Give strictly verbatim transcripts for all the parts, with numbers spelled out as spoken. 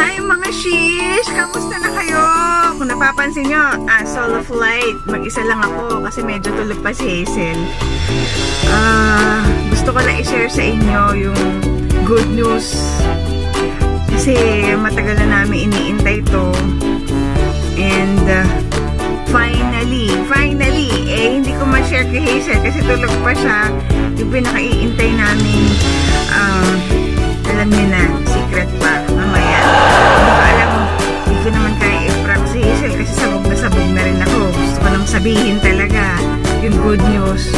Hi mga shish! Kamusta na kayo? Kung napapansin nyo, ah, Soul of Light. Mag-isa lang ako kasi medyo tulog pa si Hazel. Ah, gusto ko na i-share sa inyo yung good news. Kasi matagal na namin iniintay to. And uh, finally, finally, eh hindi ko ma-share kay Hazel kasi tulog pa siya. Yung pinaka-iintay namin, uh, alam niyo na, secret pa. Mamaya, hindi ko alam, hindi ko naman kaya i-prank si Hazel kasi sabog na sabog na rin ako. Gusto ko nang sabihin talaga yung good news.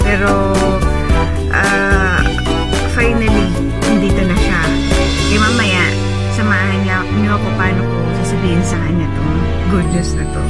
Pero, uh, finally, nandito na siya. Kaya mamaya, samahan niyo ako paano ko sasabihin sa kanya to. Good news na to.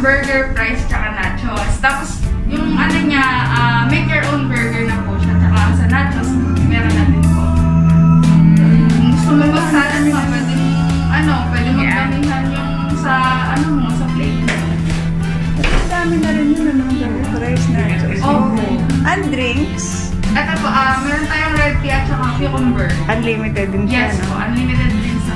Burger, fries, tsaka nachos. Tapos, yung ano niya, uh, make your own burger na po siya. Tsaka sa nachos, meron na din po. Mm. Gusto mo ba sana niyo? Pwede mo, ano, pwede mo magkamihan yung sa, ano mo, sa plate. Ang dami na rin yun, ano, burger, fries, nachos. Okay. And drinks. At ako, uh, meron tayong red tea at saka cucumber. Unlimited din siya, yes, no? Po, unlimited din sa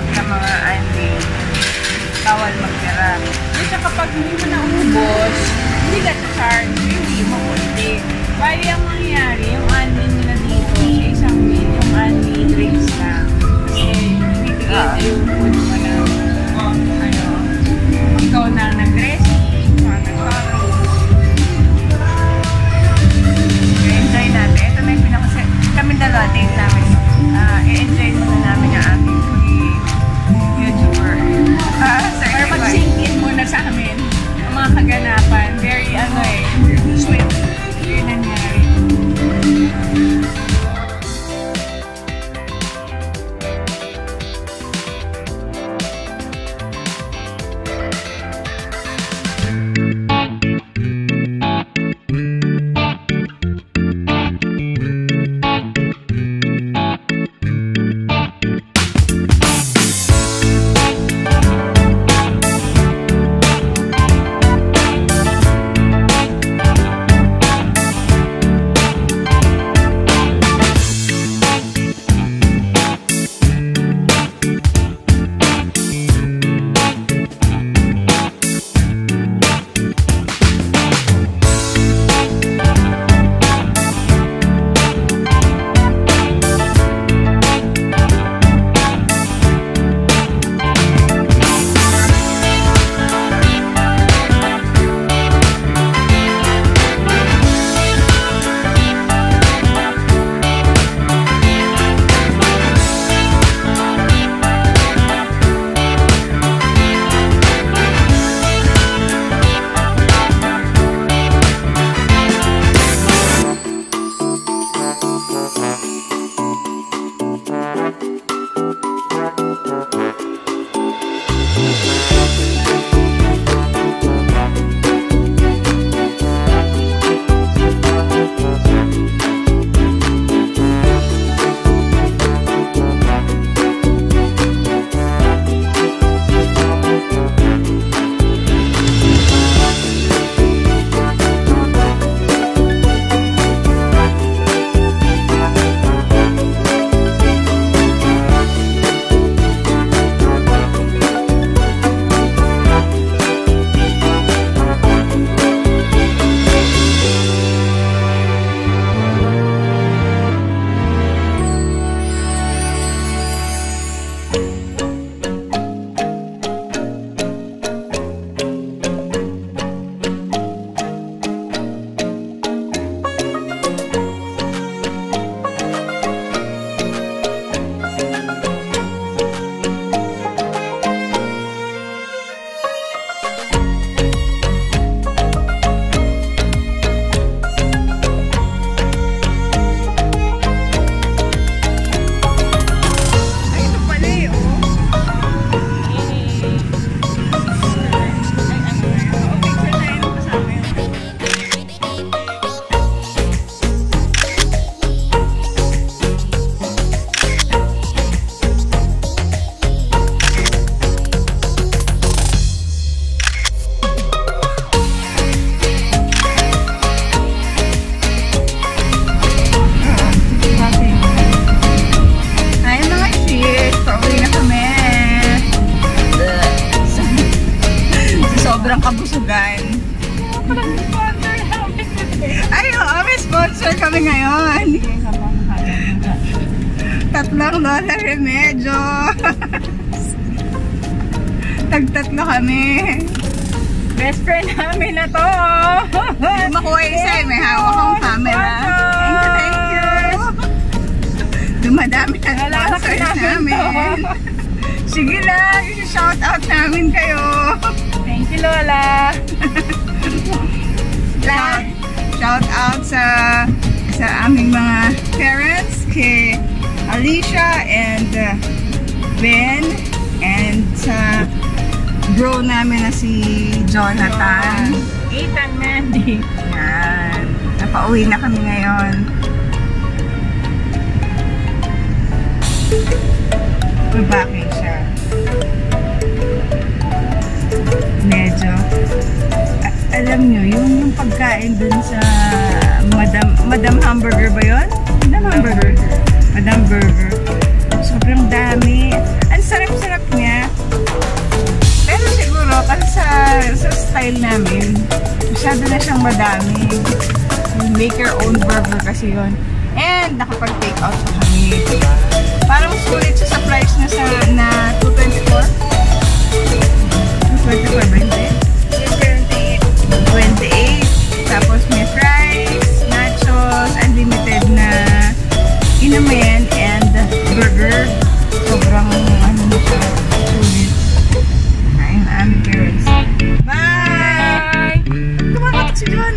takot sa mga anjing. Bawal magtira. Kasi kapag hindi mo naubos, hindi ka charge, hindi mo ulti. Bali ang mangyari, yung anjing nila dito, sa isang meal, yung anjing drinks na. Kasi binibigay na yung food mo na, oh, ano, ikaw na nag-dressing, ikaw na nag-sorrow. Okay, enjoy natin. Ito na yung pinakasin. Kami dalawa, date namin. Uh, I-enjoy muna namin ang aming YouTuber. Uh, Para mag-sink in muna sa amin ang mga kaganapan. Very ano eh, swift. Yun ang nangyari. Tagtatlo kami. Best friend namin na to. Dumakuha isa eh. May hawak akong camera. Thank you, thank you. Dumadami ang sponsors namin. Sige lang. Shout out namin kayo. Thank you, Lola. Lahat. Shout out sa sa aming mga parents. Kay Alicia and uh, Ben. And sa uh, bro namin na si Jonathan. Ethan, Mandy. Yan. Napauwi na kami ngayon. Uy, bakit siya? Medyo. A alam nyo, yung, yung pagkain dun sa Madam, Madam Hamburger ba yun? Madam Hamburger. Madam Burger. Sobrang dami. Ang sarap-sarap siyang madami. Make your own burger kasi yun. And nakapag-take out sa kami. Parang sulit siya sa price na sa na two twenty-four. two twenty-four, twenty-eight. twenty-eight. Tapos may fries, nachos, unlimited na inumin and burger. Sobrang ano na siya. Sulit. Kain na aming parents. Bye! Tumakotok si John!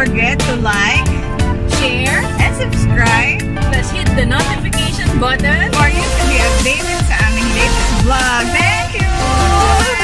Forget to like, share, and subscribe. Plus hit the notification button for you to be updated sa aming latest vlog. Thank you!